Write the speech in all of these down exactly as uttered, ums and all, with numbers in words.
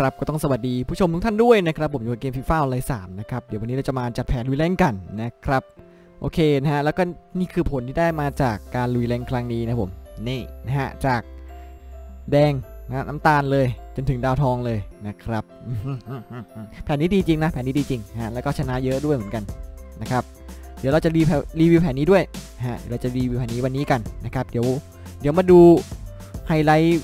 นะครับก็ต้องสวัสดีผู้ชมทุกท่านด้วยนะครับผมอยู่กับเกม FIFA Online สามนะครับเดี๋ยววันนี้เราจะมาจัดแผนลุยแรงกันนะครับโอเคนะฮะแล้วก็นี่คือผลที่ได้มาจากการลุยแรงครั้งนี้นะผมนี่นะฮะจากแดงนะน้ำตาลเลยจนถึงดาวทองเลยนะครับ แผนนี้ดีจริงนะแผนนี้ดีจริงฮะแล้วก็ชนะเยอะด้วยเหมือนกันนะครับเดี๋ยวเราจะรีวิวแผนนี้ด้วยฮะเราจะรีวิวแผนนี้วันนี้กันนะครับเดี๋ยวเดี๋ยวมาดูไฮไลท์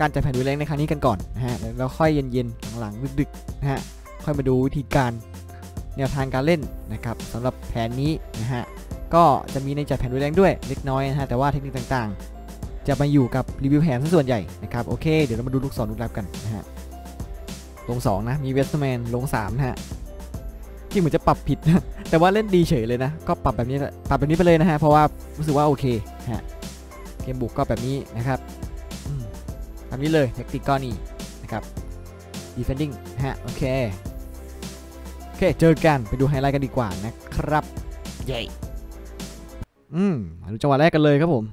การจัดแผนวิแรงในครั้งนี้กันก่อนนะฮะแล้วค่อยเย็นๆหลังๆดึกๆนะฮะค่อยมาดูวิธีการแนวทางการเล่นนะครับสำหรับแผนนี้นะฮะก็จะมีในจัดแผนวิแรงด้วยเล็กน้อยนะฮะแต่ว่าเทคนิคต่างๆจะมาอยู่กับรีวิวแผนส่วนใหญ่นะครับโอเคเดี๋ยวเรามาดูลูกศรลูกลับกันนะฮะลงสองนะมีเวสต์แมนลงสามนะฮะที่เหมือนจะปรับผิดนะแต่ว่าเล่นดีเฉยเลยนะก็ปรับแบบนี้ปรับแบบนี้ไปเลยนะฮะเพราะว่ารู้สึกว่าโอเคฮะเกมบุกก็แบบนี้นะครับทำนี้เลยแท็กติกก็นี่นะครับ defending ฮะโอเคโอเคเจอกันไปดูไฮไลท์กันดีกว่านะครับเย้อืมมาดูจังหวะแรกกันเลยครับผม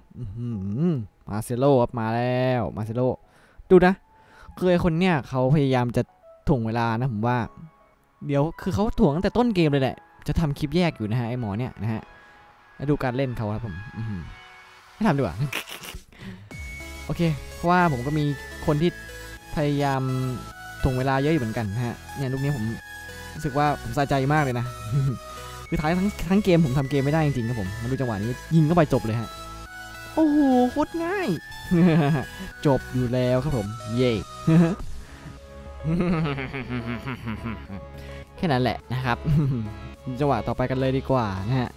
มาเซโลครับมาแล้วมาเซโลดูนะคือไอคนเนี้ยเขาพยายามจะถ่วงเวลานะผมว่าเดี๋ยวคือเขาถ่วงตั้งแต่ต้นเกมเลยแหละจะทำคลิปแยกอยู่นะฮะไอหมอเนี้ยนะฮะมาดูการเล่นเขาครับผมไม่ทำดีกว่าโอเคเพราะว่าผมก็มีคนที่พยายามถ่วงเวลาเยอะอยู่เหมือนกันฮะเนี่ยลูกนี้ผมรู้สึกว่าผมสะใจมากเลยนะคือท้ายทั้งทั้งเกมผมทำเกมไม่ได้จริงๆครับผมมาดูจังหวะนี้ยิงเข้าไปจบเลยฮะโอ้โหโคตรง่ายจบอยู่แล้วครับผมเย่แค่นั้นแหละนะครับจังหวะต่อไปกันเลยดีกว่านะฮะ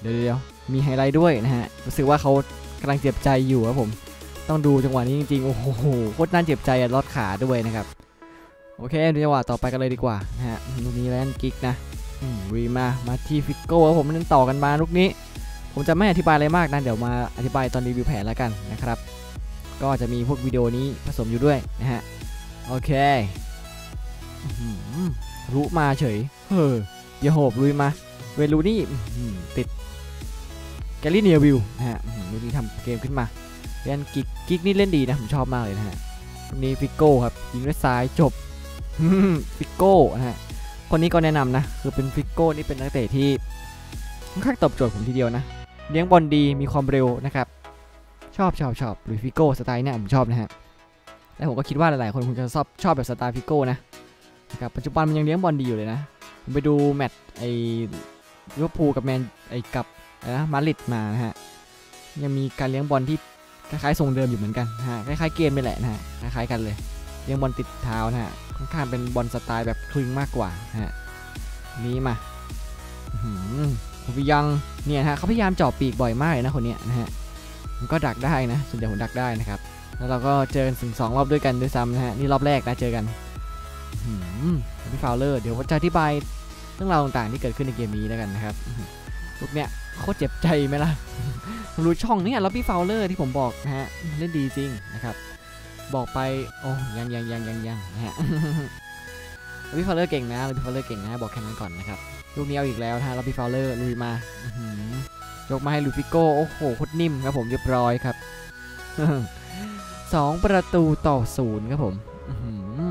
เดี๋ยวเดี๋ยวมีไฮไลท์ด้วยนะฮะรู้สึกว่าเขากำลังเจ็บใจอยู่ครับผมต้องดูจังหวะนี้จริงๆโอ้โหโคตรน่าเจ็บใจอะลอดขาด้วยนะครับโอเคดูจังหวะต่อไปกันเลยดีกว่านะฮะลูกนี้แลนด์กิกนะรีมามาที่ฟิกโก้ครับผมเล่นต่อกันมาลูกนี้ผมจะไม่อธิบายอะไรมากนะเดี๋ยวมาอธิบายตอนรีวิวแผนแล้วกันนะครับก็จะมีพวกวิดีโอนี้ผสมอยู่ด้วยนะฮะโอเครู้มาเฉยเฮ้ยอย่าโหบลุยมาเวลูนี่ติดแกลลี่เนียวิวนะฮะลูกนี้ทำเกมขึ้นมาเล่นกิกกิกนี่เล่นดีนะผมชอบมากเลยนะฮะคนนี้ฟิกโก้ครับยิงด้วยซ้ายจบฟิกโก้นะฮะคนนี้ก็แนะนำนะคือเป็นฟิกโก้นี่เป็นนักเตะที่ค่อนข้างตอบโจทย์ผมทีเดียวนะเลี้ยงบอลดีมีความเร็วนะครับชอบชอบชอบหรือฟิกโก้สไตล์เนี่ยผมชอบนะฮะและผมก็คิดว่าหลายๆคนคงจะชอบชอบแบบสไตล์ฟิกโก้นะครับปัจจุบันมันยังเลี้ยงบอลดีอยู่เลยนะผมไปดูแมตช์ไอ้ลิเวอร์พูลกับแมนไอ้กับนะมาดริดมานะฮะยังมีการเลี้ยงบอลที่คล้ายๆทรงเดิมอยู่เหมือนกันฮะคล้ายๆเกมนี่แหละนะฮะคล้ายๆกันเลยเลี้ยงบอลติดเท้านะฮะค่อนข้างเป็นบอลสไตล์แบบคลึงมากกว่าฮะนี้มาผมยังเนี่ยฮะเขาพยายามเจาะปีกบ่อยมากเลยนะคนนี้นะฮะมันก็ดักได้นะส่วนใหญ่ผมดักได้นะครับแล้วเราก็เจอกันถึงสองรอบด้วยกันด้วยซ้ำนะฮะนี่รอบแรกนะเจอกันพี่ฟาวเลอร์เดี๋ยวจะอธิบายเรื่องราวต่างๆที่เกิดขึ้นในเกมนี้แล้วกันนะครับลูกเนี้ยโคตรเจ็บใจไหมล่ะรู้ช่องนี้ล็อบบี้ฟาวเลอร์ที่ผมบอกนะฮะเล่นดีจริงนะครับบอกไปโอ้ยังยังยังยังยังนะฮะล็อบบี้ฟาวเลอร์เก่งนะล็อบบี้ฟาวเลอร์เก่งนะบอกแค่นั้นก่อนนะครับลูกนี้เอาอีกแล้วนะฮะล็อบบี้ฟาวเลอร์ลุยมายกมาให้ลูฟิโก้โอ้โหโคตรนิ่มครับผมเรียบร้อยครับสองประตูต่อศูนย์ครับผม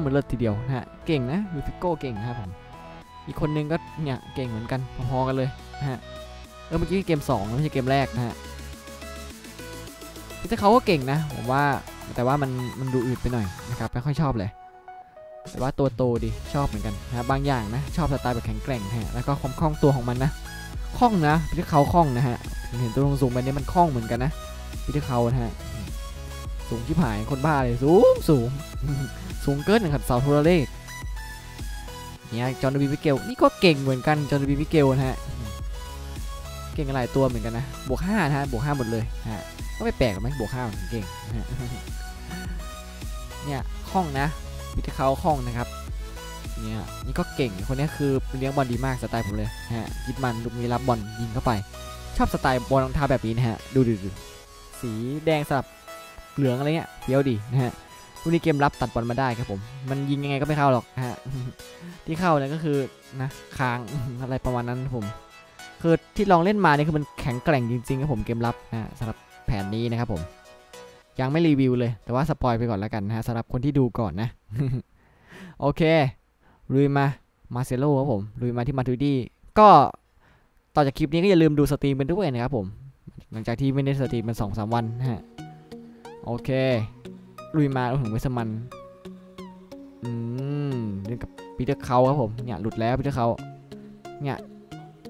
มันเลิศทีเดียวนะฮะเก่งนะลูฟิโก้เก่งครับผมอีกคนนึงก็เนี่ยเก่งเหมือนกันพอๆกันเลยนะฮะเออเมื่อกี้เกมสองไม่ใช่เกมแรกนะฮะแต่เขาก็เก่งนะผมว่าแต่ว่ามันมันดูอืดไปหน่อยนะครับไม่ค่อยชอบเลยแต่ว่าตัวโตดีชอบเหมือนกันนะบางอย่างนะชอบสไตล์แบบแข็งแกร่งฮะแล้วก็ความคล่องตัวของมันนะคล่องนะพิธีเขาคล่องนะฮะเห็นตัวลงสูงแบบนี้มันคล่องเหมือนกันนะพิธีเขานะฮะสูงที่ผายคนบ้าเลยสูงสูงสูงเกินหนึ่งขัดเสาโทรเลขเนี่ยจอร์นบีวิเกลนี่ก็เก่งเหมือนกันจอร์นบีวิเกลนะฮะเก่งหลายตัวเหมือนกันนะบวกห้านะฮะบวกห้าหมดเลยฮะก็ไม่แปลกไหมบวกห้าเก่งเนี่ยคล่องนะวิธีเขาคล่องนะครับเนี่ยนี่ก็เก่งคนนี้คือเลี้ยงบอลดีมากสไตล์ผมเลยฮะยิดมันลูกนี้รับบอลยิงเข้าไปชอบสไตล์บอลรองเท้าแบบนี้นะฮะดูดูสีแดงสลับเหลืองอะไรเงี้ยเฟี้ยวดีนะฮะลูกนี้เกมรับตัดบอลมาได้ครับผมมันยิงยังไงก็ไม่เข้าหรอกฮะที่เข้าเนี่ยก็คือนะค้างอะไรประมาณนั้นผมคือที่ลองเล่นมาเนี่ยคือมันแข็งแกร่งจริงๆครับผมเกมรับนะสำหรับแผนนี้นะครับผม ยังไม่รีวิวเลยแต่ว่าสปอยไปก่อนแล้วกันนะฮะสำหรับคนที่ดูก่อนนะ โอเคลุยมามาเซโลครับผมลุยมาที่มาทูดี้ก็ต่อจากคลิปนี้ก็อย่าลืมดูสตรีมเป็นด้วยนะครับผมหลังจากที่ไม่ได้สตรีมเป็น สองสาม วันนะฮะโอเคลุยมาเราถึงเวสมันอืมเรื่องกับปีเตอร์เขาครับผมเนี่ยหลุดแล้วปีเตอร์เขาเนี่ย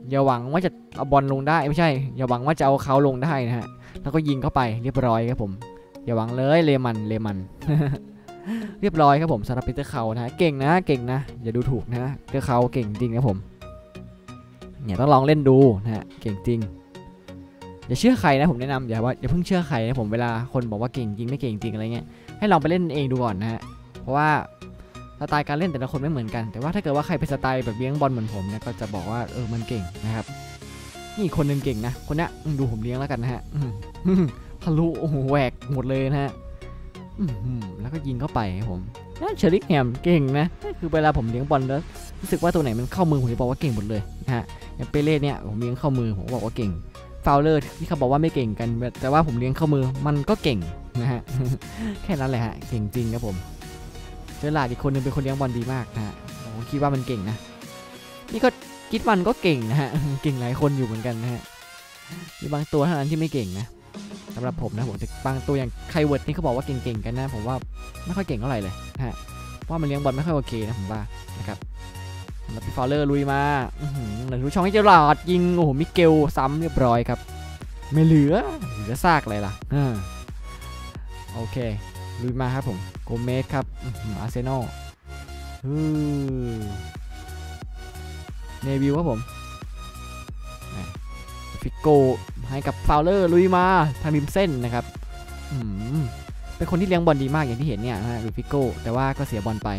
อย่าหวังว่าจะเอาบอลลงได้ไม่ใช่อย่าหวังว่าจะเอาเขาลงได้นะฮะแล้วก็ยิงเข้าไปเรียบร้อยครับผมอย่าหวังเลยเลมันเลมัน เรียบร้อยครับผมสำหรับปีเตอร์เขานะเก่งนะเก่งนะอย่าดูถูกนะปีเตอร์เขาเก่งจริงครับผมเนี่ยต้องลองเล่นดูนะฮะเก่งจริงอย่าเชื่อใครนะผมแนะนำอย่าว่าอย่าเพิ่งเชื่อใครนะผมเวลาคนบอกว่าเก่งจริงไม่เก่งจริงอะไรเงี้ยให้ลองไปเล่นเองดูก่อนนะฮะเพราะว่าสไตล์การเล่นแต่ละคนไม่เหมือนกันแต่ว่าถ้าเกิดว่าใครเป็นสไตล์แบบเลี้ยงบอลเหมือนผมเนี่ยก็จะบอกว่าเออมันเก่งนะครับนี่คนนึงเก่งนะคนนี้ดูผมเลี้ยงแล้วกันนะฮะทะลุโอ้โหแหวกหมดเลยนะฮะแล้วก็ยิงเข้าไปผมเชอริกแฮมเก่งนะคือเวลาผมเลี้ยงบอลแล้วรู้สึกว่าตัวไหนมันเข้ามือผมจะบอกว่าเก่งหมดเลยนะฮะอย่างเปเล่เนี่ยผมเลี้ยงเข้ามือผมบอกว่าเก่งฟาวเลอร์ที่เขาบอกว่าไม่เก่งกันแต่ว่าผมเลี้ยงเข้ามือมันก็เก่งนะฮะ แค่นั้นแหละฮะเก่งจริงครับผมเจอหลาดอีกคนนึงเป็นคนเลี้ยงบอลดีมากนะฮะผมคิดว่ามันเก่งนะนี่ก็คิดมันก็เก่งนะฮะ เก่งหลายคนอยู่เหมือนกันนะฮะมีบางตัวเท่านั้นที่ไม่เก่งนะสำหรับผมนะผมจะบางตัวอย่างไคเวิร์ดนี่เขาบอกว่าเก่งๆกันนะผมว่าไม่ค่อยเก่งเท่าไหร่เลยนะฮะเพราะมันเลี้ยงบอลไม่ค่อยโอเคนะผมว่านะครับแล้วพี่ฟาวเลอร์ลุยมาหลังรู้ช่องให้เจอหลาดยิงโอ้โหมิเกลซ้ำเรียบร้อยครับไม่เหลือเหลือซากอะไรล่ะโอเคลุยมาครับผมโกเมสครับอาร์เซนอลเนวิลครับผมฟิกโกให้กับฟาวเลอร์ลุยมาทางริมเส้นนะครับเป็นคนที่เลี้ยงบอลดีมากอย่างที่เห็นเนี่ยนะหรือฟิกโกแต่ว่าก็เสียบอลไป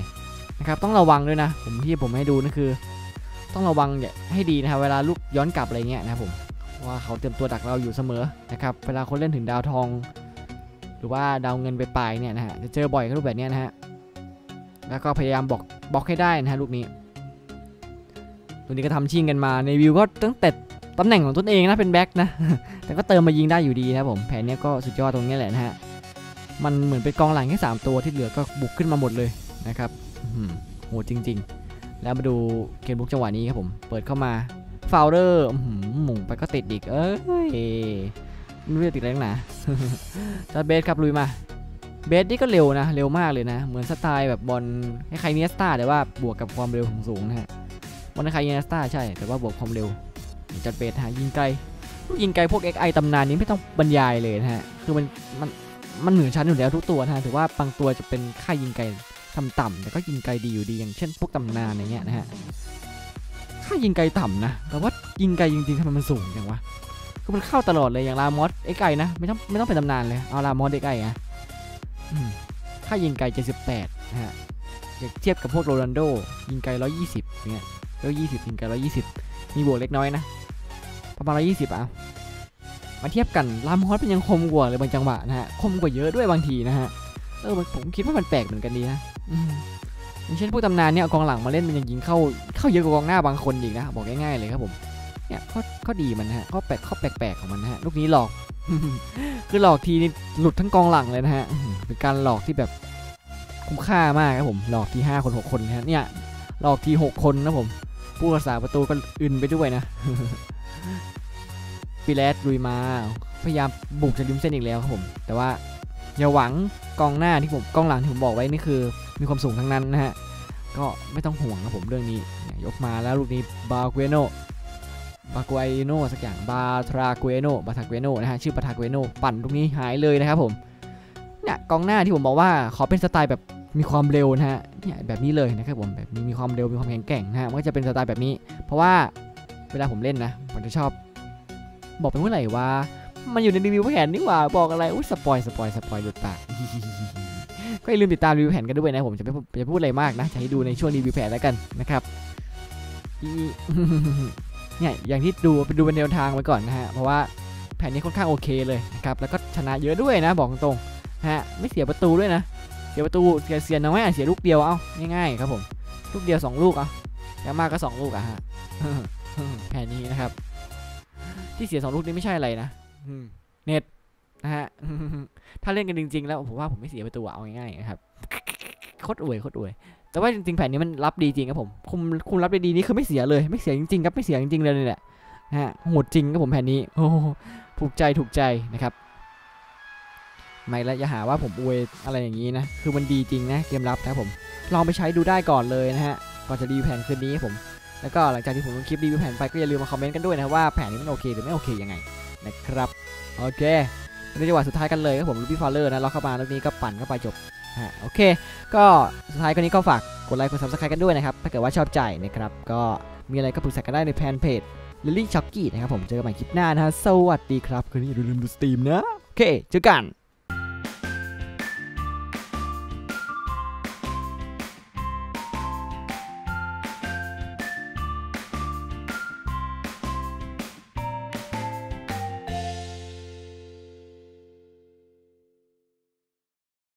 นะครับต้องระวังด้วยนะผมที่ผมให้ดูนั่นคือต้องระวังให้ดีนะครับเวลาลูกย้อนกลับอะไรเงี้ยนะครับผมว่าเขาเตรียมตัวดักเราอยู่เสมอนะครับเวลาคนเล่นถึงดาวทองหรือว่าดาวเงินไปปลายเนี่ยนะฮะจะเจอบ่อยรูปแบบนี้นะฮะแล้วก็พยายามบล็อกบล็อกให้ได้นะฮะลูกนี้ตัวนี้ก็ทำชิงกันมาในวิวก็ตั้งแต่ตำแหน่งของตนเองนะเป็นแบ็กนะแต่ก็เติมมายิงได้อยู่ดีนะผมแผนนี้ก็สุดยอดตรงนี้แหละนะฮะมันเหมือนเป็นกองหลังแค่สามตัวที่เหลือก็บุกขึ้นมาหมดเลยนะครับโหจริงๆแล้วมาดูเกมบุกจังหวะนี้ครับผมเปิดเข้ามาฟาวเลอร์หมุนไปก็ติดอีกเอ้ยไม่รู้จะติดอะไรนะจัดเบสครับลุยมาเบสนี่ก็เร็วนะเร็วมากเลยนะเหมือนสไตล์แบบบอลใครเนียสตาแต่ว่าบวกกับความเร็วสูงนะฮะบอลใครเนียสตาใช่แต่ว่าบวกความเร็วจัดเบสฮะยิงไกลยิงไกลพวก เอ็กซ์ ไอ ตำนานนี้ไม่ต้องบรรยายเลยนะฮะคือมันมันมันเหนือชั้นอยู่แล้วทุกตัวนะถือว่าบางตัวจะเป็นค่ายิงไกลต่ำๆแต่ก็ยิงไกลดีอยู่ดีอย่างเช่นพวกตำนานอะไรเงี้ยนะฮะค่ายิงไกลต่ำนะแต่ว่ายิงไกลจริงๆทำไมมันสูงอย่างวะคือมันเข้าตลอดเลยอย่างลามอสไอ้ไก่นะไม่ต้องไม่ต้องเป็นตำนานเลยเอาลามอสไอ้ไก่นะค่ายิงไกลเจ็ดสิบแปดนะฮะเทียบกับพวกโรนัลโดยิงไกลหนึ่งร้อยยี่สิบเนี่ยหนึ่งร้อยยี่สิบยิงไกลหนึ่งร้อยยี่สิบมีบวกเล็กน้อยนะประมาณหนึ่งร้อยยี่สิบเอามาเทียบกันลามอสเป็นยังคมกว่าเลยบางจังหวะนะฮะคมกว่าเยอะด้วยบางทีนะฮะเออผมคิดว่ามันแปลกเหมือนกันดีนะอย่างเช่นพวกตำนานเนี่ยกองหลังมาเล่นมันยังยิงเข้าเข้าเยอะกว่ากองหน้าบางคนอีกนะบอกง่ายๆเลยครับผมเนี่ยข้อข้อดีมันฮะข้อแปลกข้อแปลกๆของมันฮะลูกนี้หลอก คือหลอกทีนี่หลุดทั้งกองหลังเลยนะฮะ เป็นการหลอกที่แบบคุ้มค่ามากครับผมหลอกทีห้าคนหกคนนะเนี่ยหลอกทีหกคนนะผมผู้รักษาประตูก็อึนไปด้วยนะ ปีแรดลุยมาพยายามบุกจะริมเส้นอีกแล้วครับผมแต่ว่าอย่าหวังกองหน้าที่ผมกองหลังที่ผมบอกไว้นี่คือมีความสูงทั้งนั้นนะฮะก็ไม่ต้องห่วงนะผมเรื่องนี้ยกมาแล้วลูกนี้บาเกโนบาเกโนสักอย่างบาทราเกโนบาทราเกโนนะฮะชื่อบาทราเกโนปั่นลูกนี้หายเลยนะครับผมเนี่ยกองหน้าที่ผมบอกว่าขอเป็นสไตล์แบบมีความเร็วนะฮะเนี่ยแบบนี้เลยนะครับผมแบบนี้มีความเร็วมีความแข็งแกร่งนะฮะมันก็จะเป็นสไตล์แบบนี้เพราะว่าเวลาผมเล่นนะผมจะชอบบอกไปเมื่อไหร่ว่ามันอยู่ในรีวิวแผนนี่หว่าบอกอะไรอุ้ยสปอยสปอยสปอยหลุดปากก็อย่าลืมติดตามรีวิวแผนกันด้วยนะผมจะไม่จะพูดอะไรมากนะจะให้ดูในช่วงรีวิวแผนแล้วกันนะครับเนี่ยอย่างที่ดูไปดูเป็นแนวทางไว้ก่อนนะฮะเพราะว่าแผนนี้ค่อนข้างโอเคเลยนะครับแล้วก็ชนะเยอะด้วยนะบอกตรงฮะไม่เสียประตูด้วยนะเสียประตูเสียเสียน้อยเสียลูกเดียวเอาง่ายๆครับผมลูกเดียวสองลูกเอาแล้วมากก็สองลูกอะฮะแผนนี้นะครับที่เสียสองลูกนี่ไม่ใช่อะไรนะเน็ต นะฮะ ถ้าเล่นกันจริงๆแล้วผมว่าผมไม่เสียประตูเอาง่ายๆนะครับโคตรอวยโคตรอวยแต่ว่าจริงๆแผนนี้มันรับดีจริงครับผมคุมคุมรับได้ดีนี่คือไม่เสียเลยไม่เสียจริงๆครับไม่เสียจริงๆเลยนี่แหละฮะโหดจริงครับผมแผนนี้โอ้ถูกใจถูกใจนะครับไม่ละอย่าหาว่าผมอวยอะไรอย่างนี้นะคือมันดีจริงนะเกมรับนะผมลองไปใช้ดูได้ก่อนเลยนะฮะก่อนจะรีวิวแผนคืนนี้ผมแล้วก็หลังจากที่ผมลงคลิปรีวิวแผนไปก็อย่าลืมมาคอมเมนต์กันด้วยนะว่าแผนนี้มันโอเคหรือไม่โอเคยังไงนะครับโอเคในจังหวะสุดท้ายกันเลยครับผมลูบี้ฟอลเลอร์นะเราเข้ามาลูกนี้ก็ปั่นเข้าไปจบฮะโอเคก็สุดท้ายคนนี้ก็ฝากกดไลค์กดซับสไครต์กันด้วยนะครับถ้าเกิดว่าชอบใจนะครับก็มีอะไรก็ปรึกษากันได้ในแฟนเพจลิลลี่ช็อกกี้นะครับผมเจอกันใหม่คลิปหน้านะฮะสวัสดีครับคืนนี้อย่าลืมดูสตรีมนะโอเคเจอกัน